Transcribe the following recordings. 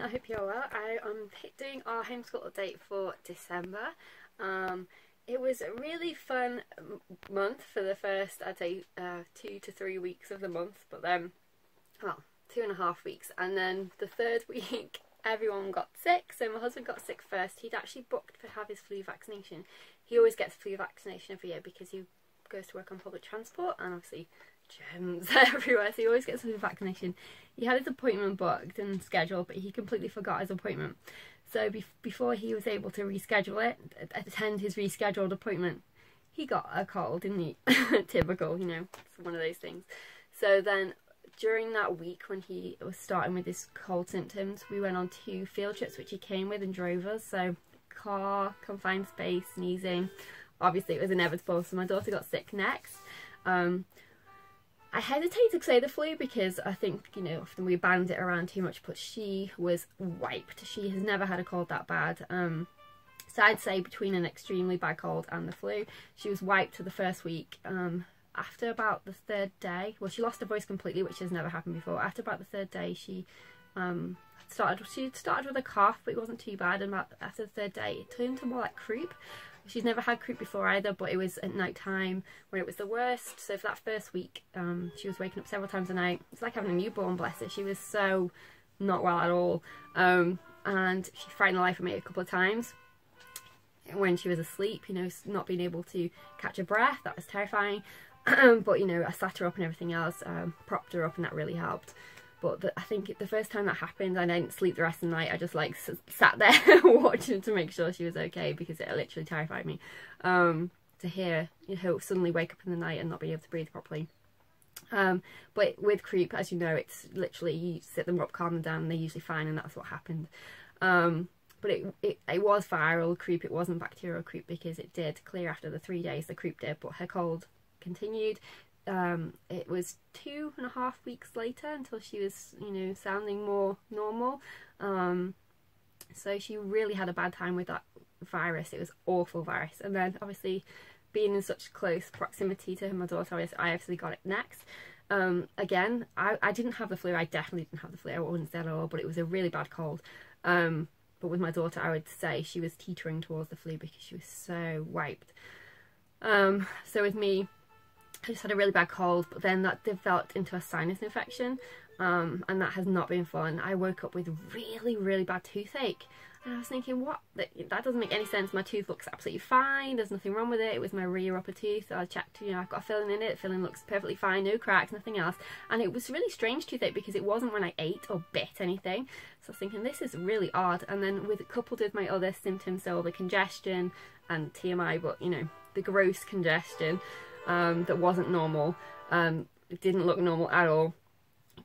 everyone, I hope you're well. I am doing our homeschool update for December. It was a really fun month for the first, I'd say, 2 to 3 weeks of the month, but then, well, 2.5 weeks, and then the third week everyone got sick. So my husband got sick first. He'd actually booked to have his flu vaccination. He always gets flu vaccination every year because he goes to work on public transport and obviously germs everywhere, so he always gets a vaccination. He had his appointment booked and scheduled, but he completely forgot his appointment, so before he was able to reschedule it, attend his rescheduled appointment, he got a cold, didn't he? Typical, you know, it's one of those things. So then during that week when he was starting with his cold symptoms, we went on 2 field trips which he came with and drove us, so car, confined space, sneezing, obviously it was inevitable. So my daughter got sick next. I hesitate to say the flu because I think, you know, often we band it around too much, but she was wiped. She has never had a cold that bad. So I'd say between an extremely bad cold and the flu, she was wiped for the first week. After about the third day, well, she lost her voice completely, which has never happened before. After about the third day, she started with a cough, but it wasn't too bad. And after the third day, it turned to more like croup. She's never had croup before either, but it was at night time when it was the worst. So for that first week, she was waking up several times a night. It's like having a newborn, bless her. She was so not well at all. And she frightened the life of me a couple of times when she was asleep, you know, not being able to catch her breath. That was terrifying. But, you know, I sat her up and everything else, propped her up, and that really helped. But I think the first time that happened, I didn't sleep the rest of the night. I just like sat there watching to make sure she was okay, because it literally terrified me to hear her suddenly wake up in the night and not be able to breathe properly. But with croup, as you know, it's literally you sit them up, calm them down, and they're usually fine, and that's what happened. But it was viral croup. It wasn't bacterial croup because it did clear after the 3 days. The croup did, but her cold continued. It was 2.5 weeks later until she was, you know, sounding more normal. So she really had a bad time with that virus. It was awful virus. And then obviously being in such close proximity to my daughter, I obviously got it next. Again, I didn't have the flu. I definitely didn't have the flu. I wasn't ill at all, but it was a really bad cold. But with my daughter, I would say she was teetering towards the flu because she was so wiped. So with me, I just had a really bad cold, but then that developed into a sinus infection, and that has not been fun. I woke up with really, really bad toothache, and I was thinking, what? That doesn't make any sense. My tooth looks absolutely fine. There's nothing wrong with it. It was my rear upper tooth. I checked, you know, I've got a filling in it. The filling looks perfectly fine, no cracks, nothing else. And it was really strange toothache because it wasn't when I ate or bit anything. So I was thinking, this is really odd. And then coupled with my other symptoms, so all the congestion and TMI, but, you know, the gross congestion, that wasn't normal. It didn't look normal at all.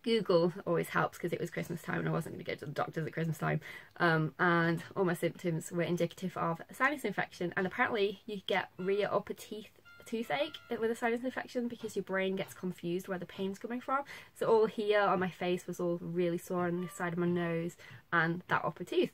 Google always helps because it was Christmas time and I wasn't going to go to the doctors at Christmas time. And all my symptoms were indicative of a sinus infection, and apparently you get rear upper teeth toothache with a sinus infection because your brain gets confused where the pain's coming from. So all here on my face was all really sore, on this side of my nose and that upper tooth.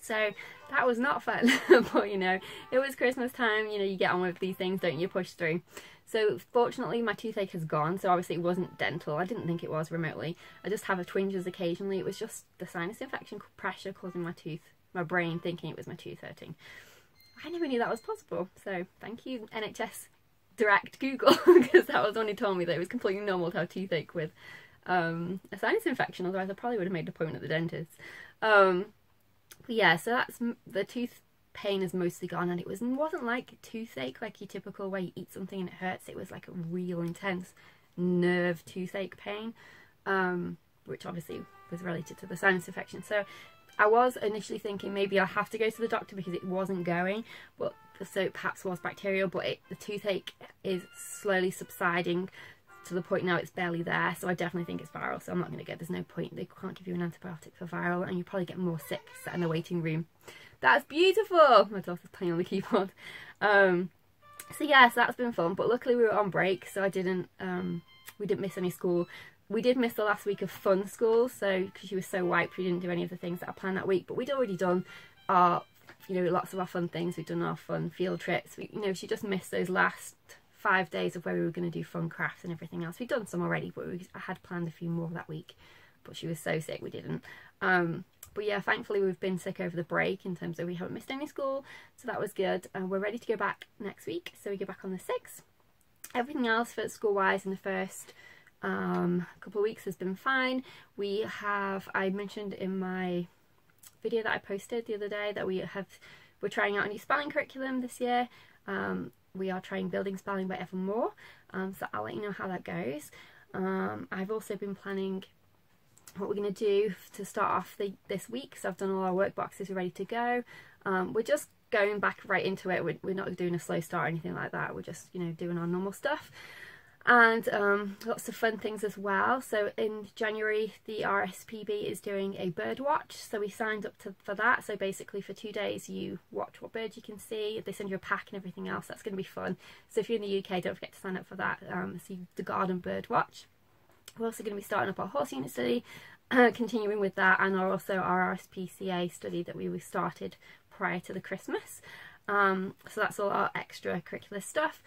So that was not fun. But, you know, it was Christmas time, you know, you get on with these things, don't you? Push through. So fortunately my toothache has gone, so obviously it wasn't dental. I didn't think it was remotely. I just have twinges occasionally. It was just the sinus infection pressure causing my brain thinking it was my tooth hurting. I never knew that was possible, so thank you NHS Direct Google, because that was the one who told me that it was completely normal to have toothache with a sinus infection, otherwise I probably would have made an appointment at the dentist. Yeah, so that's the tooth pain is mostly gone, and it wasn't like toothache, like your typical where you eat something and it hurts. It was like a real intense nerve toothache pain, which obviously was related to the sinus infection. So I was initially thinking maybe I'll have to go to the doctor because it wasn't going, but so it perhaps was bacterial. But the toothache is slowly subsiding to the point now it's barely there, so I definitely think it's viral, so I'm not going to go. There's no point. They can't give you an antibiotic for viral, and you probably get more sick sat in the waiting room. That's beautiful. My daughter's playing on the keyboard. So yeah, so that's been fun, but luckily we were on break, so I didn't we didn't miss any school. We did miss the last week of fun school, so because she was so wiped we didn't do any of the things that I planned that week, but we'd already done our, you know, lots of our fun things. We've done our fun field trips. We, you know, she just missed those last 5 days of where we were going to do fun crafts and everything else. We'd done some already, but I had planned a few more that week, but she was so sick we didn't. But yeah, thankfully we've been sick over the break in terms of we haven't missed any school, so that was good. We're ready to go back next week, so we go back on the 6th. Everything else for school-wise in the first couple of weeks has been fine. We have, I mentioned in my video that I posted the other day that we're trying out a new spelling curriculum this year. We are trying Building Spelling by Evan-Moor, so I'll let you know how that goes. I've also been planning what we're going to do to start off this week, so I've done all our work boxes, we're ready to go. We're just going back right into it, we're not doing a slow start or anything like that, we're just, you know, doing our normal stuff. And lots of fun things as well. So in January the RSPB is doing a bird watch, so we signed up for that. So basically for 2 days you watch what birds you can see, they send you a pack and everything else. That's going to be fun, so if you're in the UK don't forget to sign up for that. See the garden bird watch. We're also going to be starting up our horse unit study, continuing with that, and also our RSPCA study that we started prior to the Christmas. So that's all our extracurricular stuff.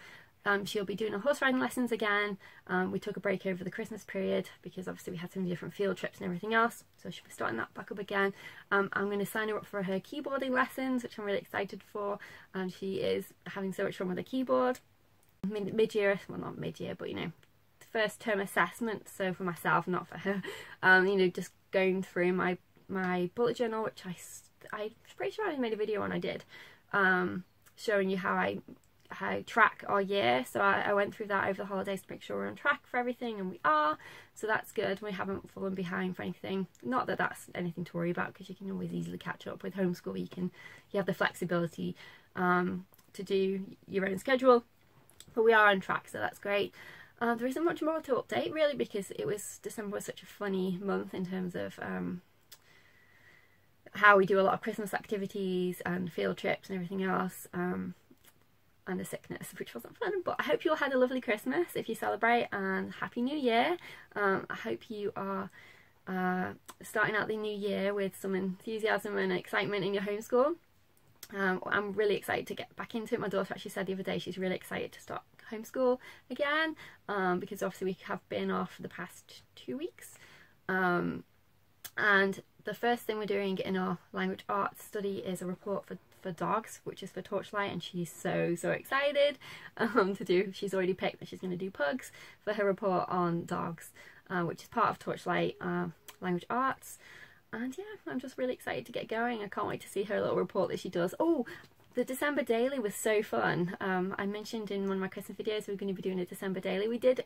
She'll be doing her horse riding lessons again. We took a break over the Christmas period because obviously we had so many different field trips and everything else, so she'll be starting that back up again. I'm going to sign her up for her keyboarding lessons, which I'm really excited for. She is having so much fun with her keyboard. Mid-year, well not mid-year, but you know, first term assessment, so for myself, not for her. You know, just going through my bullet journal, which I'm pretty sure I made a video on, I did, showing you how I track our year. So I went through that over the holidays to make sure we're on track for everything, and we are, so that's good. We haven't fallen behind for anything, not that that's anything to worry about, because you can always easily catch up with homeschool. You have the flexibility to do your own schedule, but we are on track, so that's great. There isn't much more to update really, because December was such a funny month in terms of how we do a lot of Christmas activities and field trips and everything else, and a sickness, which wasn't fun. But I hope you all had a lovely Christmas if you celebrate, and Happy New Year. I hope you are starting out the new year with some enthusiasm and excitement in your homeschool. I'm really excited to get back into it. My daughter actually said the other day she's really excited to start homeschool again, because obviously we have been off for the past 2 weeks. And the first thing we're doing in our language arts study is a report for dogs, which is for Torchlight, and she's so excited to do. She's already picked that she's going to do pugs for her report on dogs, which is part of Torchlight language arts. And yeah, I'm just really excited to get going. I can't wait to see her little report that she does. Oh, the December daily was so fun. I mentioned in one of my Christmas videos we were going to be doing a December daily. We did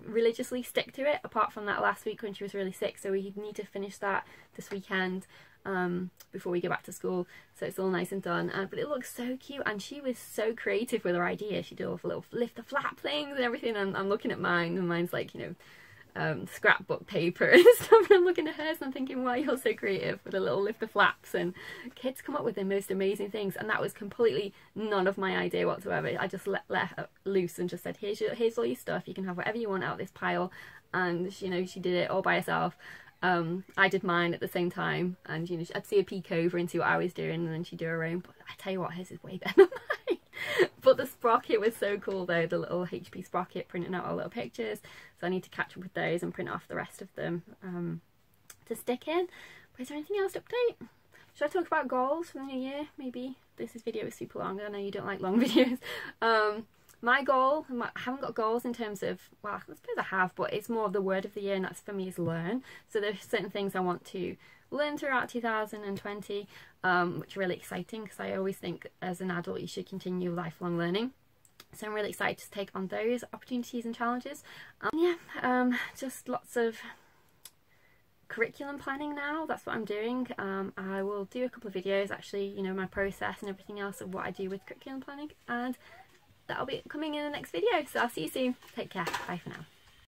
religiously stick to it, apart from that last week when she was really sick, so we need to finish that this weekend before we go back to school, so it's all nice and done. But it looks so cute, and she was so creative with her ideas. She did all the little lift the flap things and everything, and I'm looking at mine, and mine's like, you know, scrapbook paper and stuff, and I'm looking at hers and I'm thinking, wow, you're so creative with the little lift the flaps, and kids come up with the most amazing things. And that was completely none of my idea whatsoever. I just let loose and just said, here's all your stuff, you can have whatever you want out of this pile. And you know, she did it all by herself. I did mine at the same time, and you know, I'd see a peek over and see what I was doing, and then she'd do her own. But I tell you what, hers is way better than mine. But the sprocket was so cool though, the little HP Sprocket, printing out our little pictures, so I need to catch up with those and print off the rest of them to stick in. But is there anything else to update? Should I talk about goals for the new year? Maybe. This video is super long, I know you don't like long videos. My goal, I haven't got goals in terms of, well, I suppose I have, but it's more of the word of the year, and that's for me is learn. So there's certain things I want to learn throughout 2020, which are really exciting, because I always think as an adult you should continue lifelong learning. So I'm really excited to take on those opportunities and challenges. Just lots of curriculum planning now, that's what I'm doing. I will do a couple of videos actually, you know, my process and everything else of what I do with curriculum planning, and that'll be coming in the next video. So I'll see you soon. Take care. Bye for now.